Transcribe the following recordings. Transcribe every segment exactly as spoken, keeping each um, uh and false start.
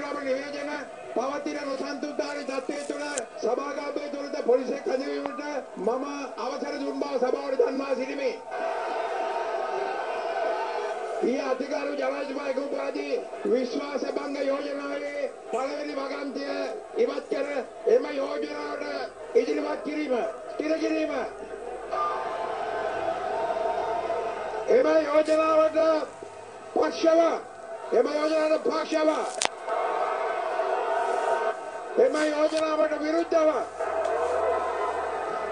Robert Hegena, Pavatina Santuari, Tatula, Sabaga Betul, the police, Kazimita, Mama, Avasar Zumba, Sabar, and Masimi. Here, Tikaru Jalajba Gupadi, Vishwa Sabanga Yojanari, Palavini Vagantia, Ivatkara, Emma Yojanara, Idivat Kirima, Kirima. Emma Yojanara Pashava, Emma Yojanara Pashava. Am I also about a Virutava?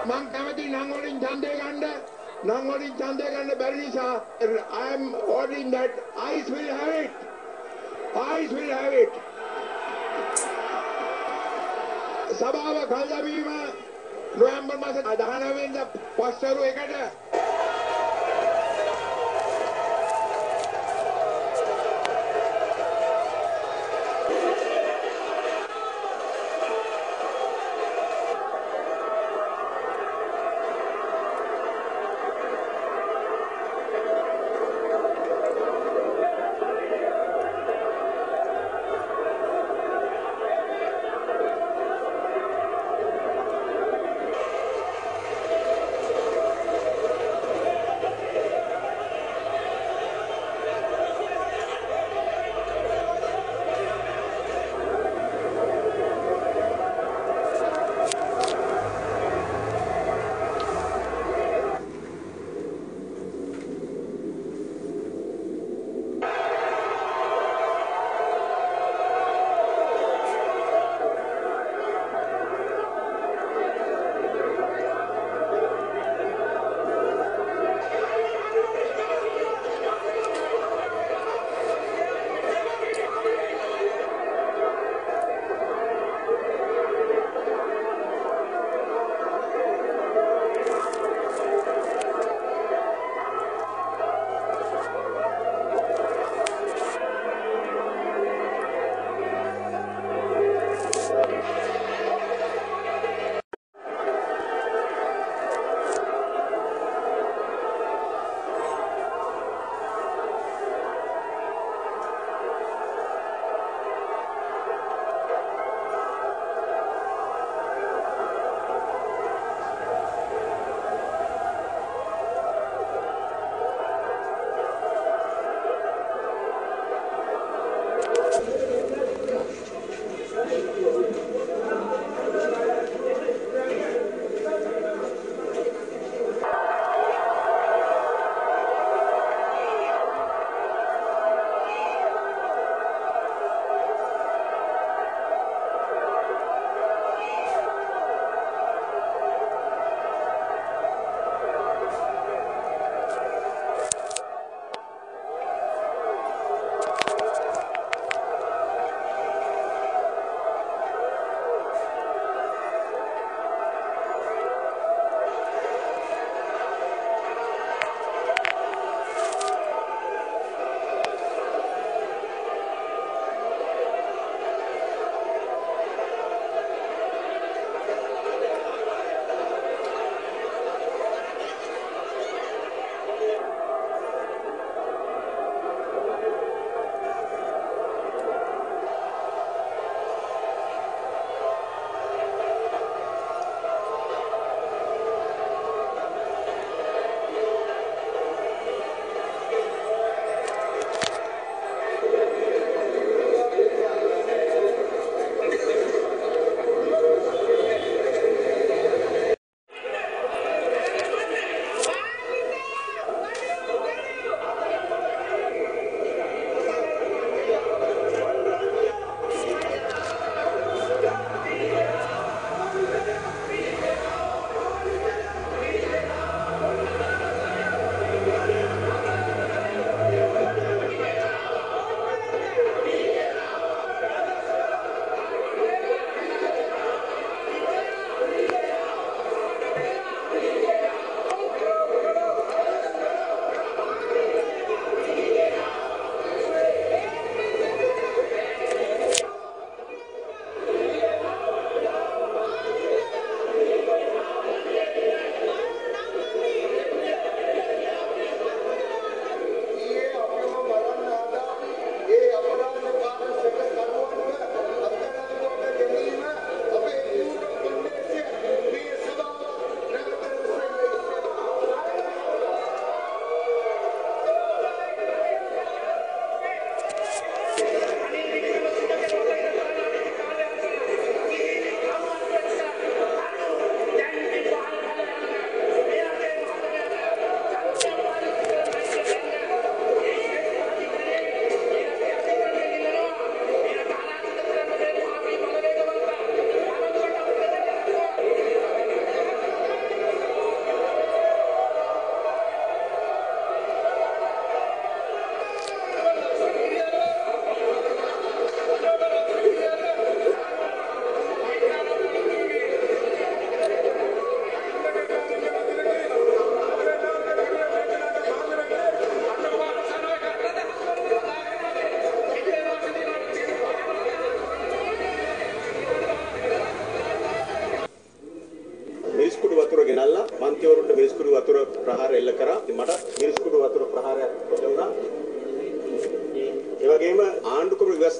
Mankamati Nangol in Chandeganda, Nangol in Chandeganda Berlisa. I am ordering that ICE will have it. ICE will have it. Sabava Kaldabima, November Masa Adhana in the Pastor Ekata.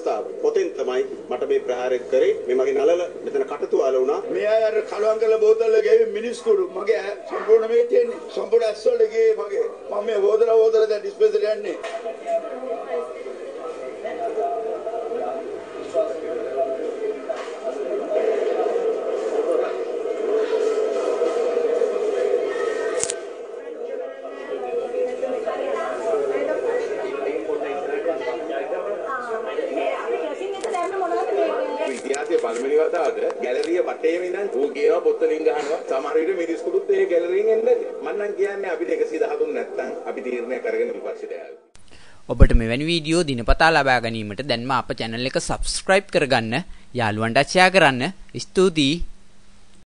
අවස්ථාව. පොතෙන් තමයි මට මේ ප්‍රහාරය කරේ. මේ මගේ නළල මෙතන කටතුවාල වුණා. මේ අය අර කලවම් කරලා බෝතල් එක ගෑවි මිනිස්කුඩු. මගේ සම්පූර්ණ මේක තියෙන්නේ. සම්පූර්ණ ඇස් වලට ගියේ මගේ. මම මේ හොදලා හොදලා දැන් ඩිස්පෙන්සර් යන්නේ. Gallery of Batavina, who gave up Botalinga, Samarita Mirisku, the gallery and Manangian, Abitaka, the Hadun Natan, Abidir Nakaran University. Obert me when video, the Nepatala Baganimata, then Mapa channel like a subscribe Karagana, Yalwanda Chagarana, is to the